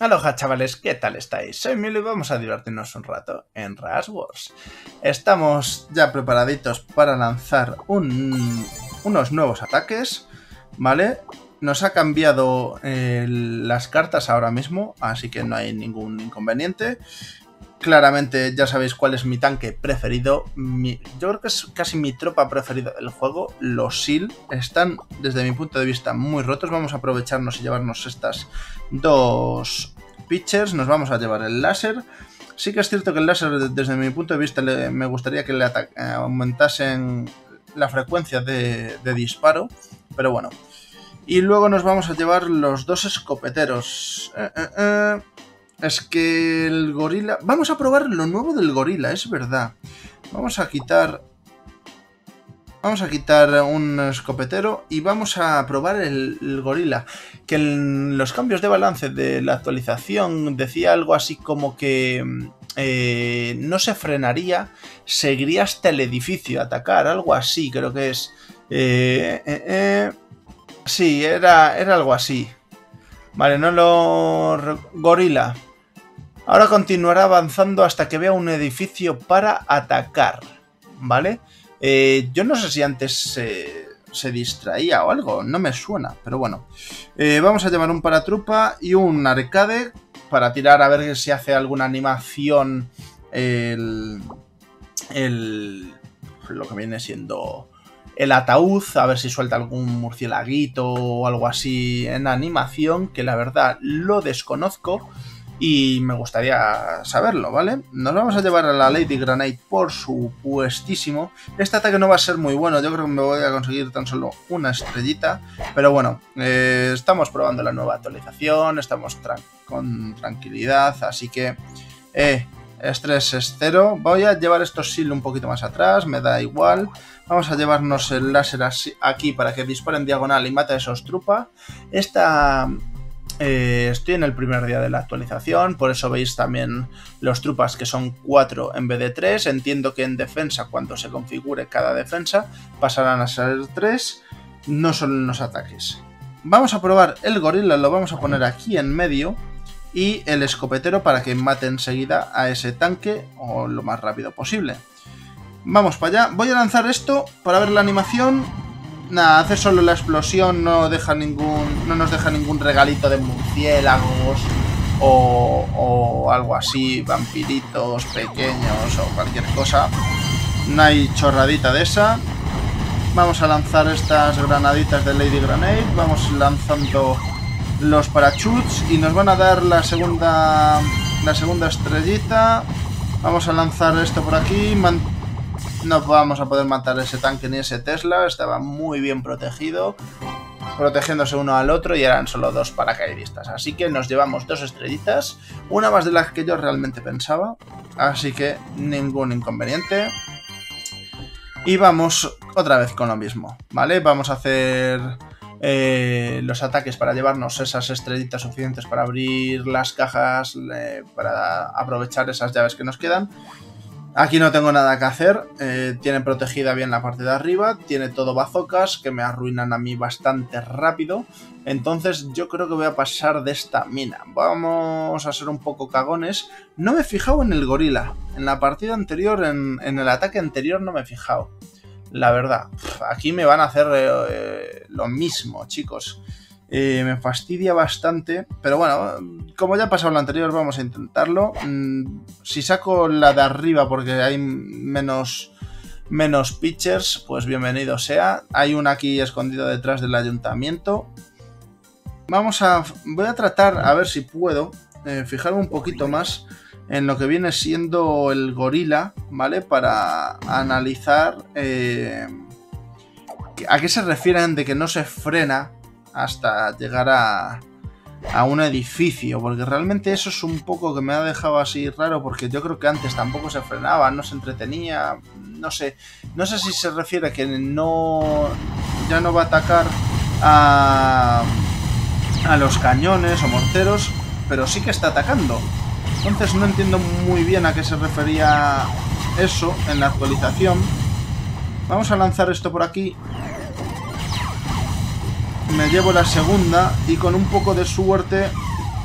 Aloha chavales, ¿qué tal estáis? Soy Milo y vamos a divertirnos un rato en Rush Wars. Estamos ya preparaditos para lanzar unos nuevos ataques, ¿vale? Nos ha cambiado las cartas ahora mismo, así que no hay ningún inconveniente. Claramente ya sabéis cuál es mi tanque preferido. Yo creo que es casi mi tropa preferida del juego. Los SEAL están, desde mi punto de vista, muy rotos. Vamos a aprovecharnos y llevarnos estas dos pitchers. Nos vamos a llevar el láser. Sí que es cierto que el láser, desde mi punto de vista, me gustaría que le aumentasen la frecuencia de disparo. Pero bueno. Y luego nos vamos a llevar los dos escopeteros. Es que el gorila... Vamos a probar lo nuevo del gorila, es verdad. Vamos a quitar un escopetero y vamos a probar el gorila. Que en los cambios de balance de la actualización decía algo así como que... no se frenaría, seguiría hasta el edificio a atacar, algo así, creo que es... Sí, era algo así. Vale, no lo... Gorila. Ahora continuará avanzando hasta que vea un edificio para atacar. ¿Vale? Yo no sé si antes se distraía o algo. No me suena, pero bueno. Vamos a llevar un paratrupa y un arcade para tirar a ver si hace alguna animación lo que viene siendo... el ataúd, a ver si suelta algún murcielaguito o algo así en animación, que la verdad lo desconozco y me gustaría saberlo, ¿vale? Nos vamos a llevar a la Lady Granite, por supuestísimo. Este ataque no va a ser muy bueno, yo creo que me voy a conseguir tan solo una estrellita, pero bueno, estamos probando la nueva actualización, estamos con tranquilidad, así que... estrés es cero. Voy a llevar estos SEAL un poquito más atrás, me da igual. Vamos a llevarnos el láser aquí para que dispare en diagonal y mate a esos trupa. Estoy en el primer día de la actualización, por eso veis también los trupas que son 4 en vez de 3. Entiendo que en defensa, cuando se configure cada defensa, pasarán a ser 3, no solo en los ataques. Vamos a probar el gorila, lo vamos a poner aquí en medio. Y el escopetero para que mate enseguida a ese tanque o lo más rápido posible. Vamos para allá. Voy a lanzar esto para ver la animación. Nada, hace solo la explosión, no nos deja ningún regalito de murciélagos o algo así, vampiritos pequeños o cualquier cosa. No hay chorradita de esa. Vamos a lanzar estas granaditas de Lady Grenade. Vamos lanzando... los parachuts y nos van a dar la segunda estrellita. Vamos a lanzar esto por aquí. No vamos a poder matar ese tanque ni ese Tesla. Estaba muy bien protegido, protegiéndose uno al otro, y eran solo dos paracaidistas. Así que nos llevamos dos estrellitas, una más de las que yo realmente pensaba. Así que ningún inconveniente. Y vamos otra vez con lo mismo, ¿vale? Vamos a hacer... los ataques para llevarnos esas estrellitas suficientes para abrir las cajas, para aprovechar esas llaves que nos quedan. Aquí no tengo nada que hacer, tiene protegida bien la parte de arriba, tiene todo bazocas que me arruinan a mí bastante rápido. Entonces yo creo que voy a pasar de esta mina. Vamos a ser un poco cagones. No me he fijado en el gorila, en la partida anterior, en el ataque anterior no me he fijado. La verdad, aquí me van a hacer lo mismo, chicos. Me fastidia bastante. Pero bueno, como ya ha pasado lo anterior, vamos a intentarlo. Si saco la de arriba porque hay menos pitchers, pues bienvenido sea. Hay una aquí escondida detrás del ayuntamiento. Voy a tratar, a ver si puedo, fijarme un poquito más en lo que viene siendo el gorila, ¿vale? Para analizar a qué se refieren de que no se frena hasta llegar a un edificio, porque realmente eso es un poco que me ha dejado así raro, porque yo creo que antes tampoco se frenaba, no se entretenía, no sé si se refiere a que ya no va a atacar a los cañones o morteros, pero sí que está atacando. Entonces no entiendo muy bien a qué se refería eso en la actualización. Vamos a lanzar esto por aquí. Me llevo la segunda y con un poco de suerte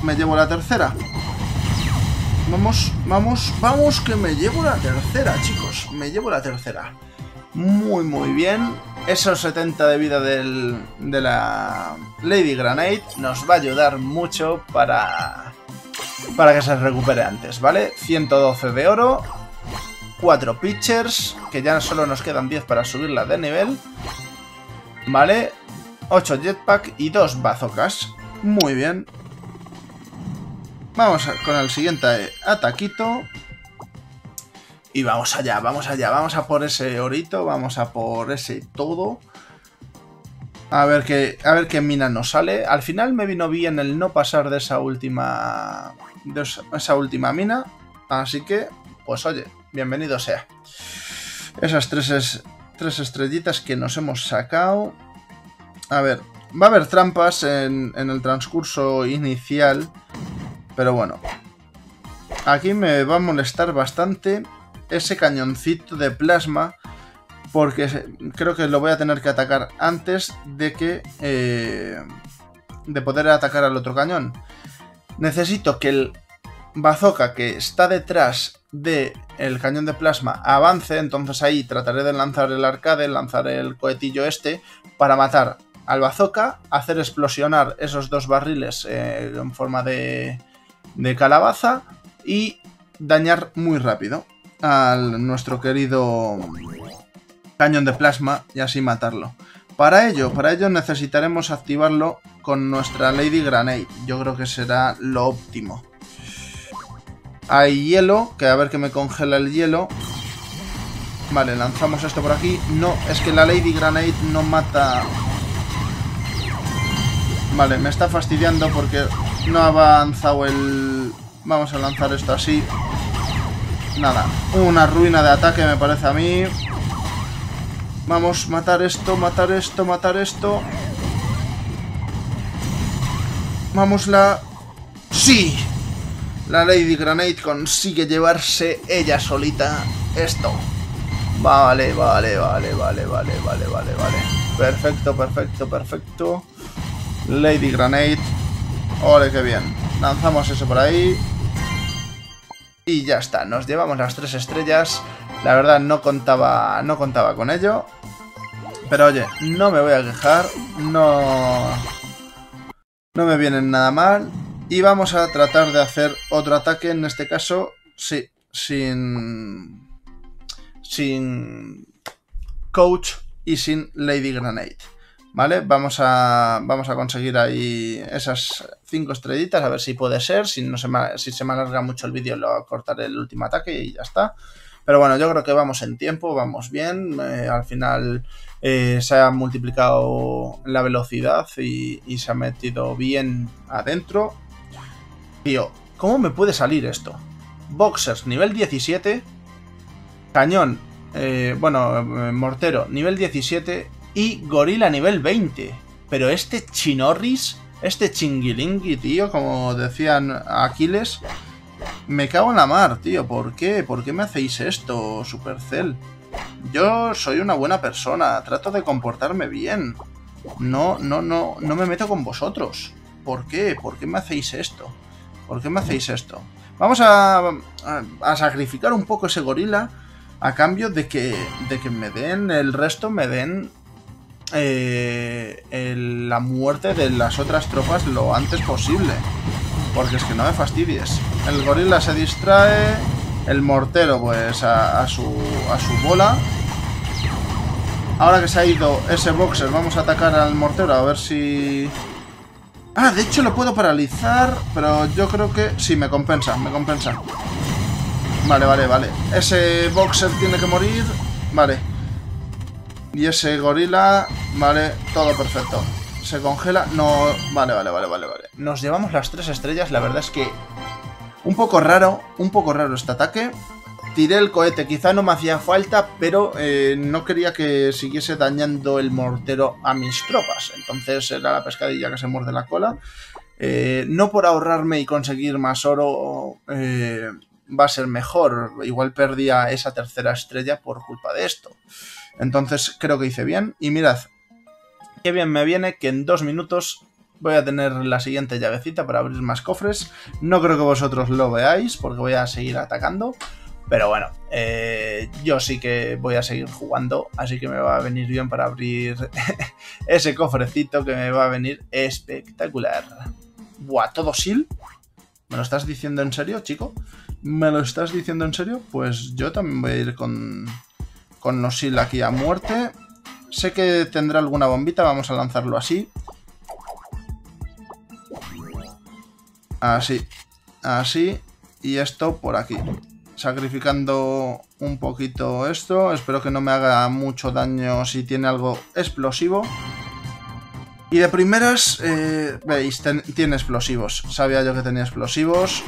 Me llevo la tercera. Vamos, vamos, vamos, que me llevo la tercera, chicos. Me llevo la tercera. Muy, muy bien. Esos 70 de vida de la Lady Granite nos va a ayudar mucho para que se recupere antes, ¿vale? 112 de oro, 4 pitchers, que ya solo nos quedan 10 para subirla de nivel, ¿vale? 8 jetpack y 2 bazocas. Muy bien. Vamos con el siguiente ataquito. Y vamos allá, vamos allá. Vamos a por ese orito, vamos a por ese todo. A ver qué mina nos sale. Al final me vino bien el no pasar de esa última mina. Así que, pues oye, bienvenido sea. Esas tres estrellitas que nos hemos sacado. A ver, va a haber trampas en el transcurso inicial. Pero bueno, aquí me va a molestar bastante ese cañoncito de plasma, porque creo que lo voy a tener que atacar antes de poder atacar al otro cañón. Necesito que el bazooka que está detrás del cañón de plasma avance, entonces ahí trataré de lanzar el arcade, lanzar el cohetillo este para matar al bazooka, hacer explosionar esos dos barriles en forma de calabaza y dañar muy rápido a nuestro querido cañón de plasma y así matarlo. Para ello necesitaremos activarlo con nuestra Lady Grenade. Yo creo que será lo óptimo. Hay hielo, que a ver que me congela el hielo. Vale, lanzamos esto por aquí. No, es que la Lady Grenade no mata... Vale, me está fastidiando porque no ha avanzado el... Vamos a lanzar esto así. Nada, una ruina de ataque me parece a mí. Vamos, matar esto, matar esto, matar esto. Vamos la... ¡Sí! La Lady Grenade consigue llevarse ella solita esto. Vale, vale, vale, vale, vale, vale, vale, vale. Perfecto, perfecto, perfecto. Lady Grenade. Ole, qué bien. Lanzamos eso por ahí. Y ya está. Nos llevamos las 3 estrellas. La verdad no contaba con ello. Pero oye, no me voy a quejar. No me vienen nada mal. Y vamos a tratar de hacer otro ataque. En este caso, sí. Sin Coach y sin Lady Grenade. ¿Vale? Vamos a conseguir ahí esas 5 estrellitas, a ver si puede ser. Si se me alarga mucho el vídeo, lo cortaré el último ataque y ya está. Pero bueno, yo creo que vamos en tiempo, vamos bien. Al final se ha multiplicado la velocidad y se ha metido bien adentro. Tío, ¿cómo me puede salir esto? Boxers, nivel 17. Cañón, mortero, nivel 17. Y gorila nivel 20. Pero este chinorris, este chinguilingui, tío, como decían Aquiles, me cago en la mar, tío. ¿Por qué? ¿Por qué me hacéis esto, Supercell? Yo soy una buena persona, trato de comportarme bien. No me meto con vosotros. ¿Por qué? ¿Por qué me hacéis esto? ¿Por qué me hacéis esto? Vamos a sacrificar un poco ese gorila a cambio de que me den el resto, me den... la muerte de las otras tropas lo antes posible, porque es que no me fastidies. El gorila se distrae, el mortero pues a su bola. Ahora que se ha ido ese boxer, vamos a atacar al mortero a ver si... Ah, de hecho lo puedo paralizar, pero yo creo que sí, me compensa. Vale, ese boxer tiene que morir. Vale. Y ese gorila, vale, todo perfecto. Se congela, no... Vale. Nos llevamos las 3 estrellas, la verdad es que... Un poco raro este ataque. Tiré el cohete, quizá no me hacía falta, pero no quería que siguiese dañando el mortero a mis tropas. Entonces era la pescadilla que se muerde la cola. No por ahorrarme y conseguir más oro... va a ser mejor, igual perdía esa tercera estrella por culpa de esto. Entonces creo que hice bien. Y mirad, qué bien me viene que en 2 minutos Voy a tener la siguiente llavecita para abrir más cofres. No creo que vosotros lo veáis porque voy a seguir atacando. Pero bueno, yo sí que voy a seguir jugando, así que me va a venir bien para abrir ese cofrecito que me va a venir espectacular. Buah, todo shield. ¿Me lo estás diciendo en serio, chico? ¿Me lo estás diciendo en serio? Pues yo también voy a ir con los shield aquí a muerte. Sé que tendrá alguna bombita, vamos a lanzarlo así. Así, así y esto por aquí. Sacrificando un poquito esto. Espero que no me haga mucho daño si tiene algo explosivo. Y de primeras, veis, tiene explosivos. Sabía yo que tenía explosivos.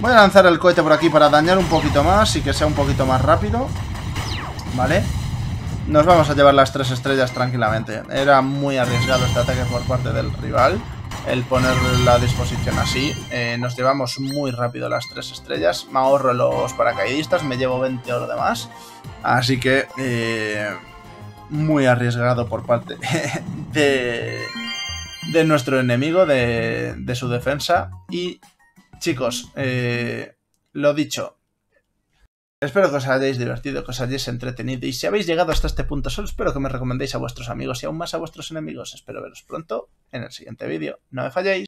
Voy a lanzar el cohete por aquí para dañar un poquito más y que sea un poquito más rápido. Vale. Nos vamos a llevar las 3 estrellas tranquilamente. Era muy arriesgado este ataque por parte del rival. El poner la disposición así, nos llevamos muy rápido las 3 estrellas. Me ahorro los paracaidistas, me llevo 20 oro de más. Así que muy arriesgado por parte de nuestro enemigo, de su defensa. Y chicos, lo dicho. Espero que os hayáis divertido, que os hayáis entretenido y si habéis llegado hasta este punto solo espero que me recomendéis a vuestros amigos y aún más a vuestros enemigos. Espero veros pronto en el siguiente vídeo. No me falléis.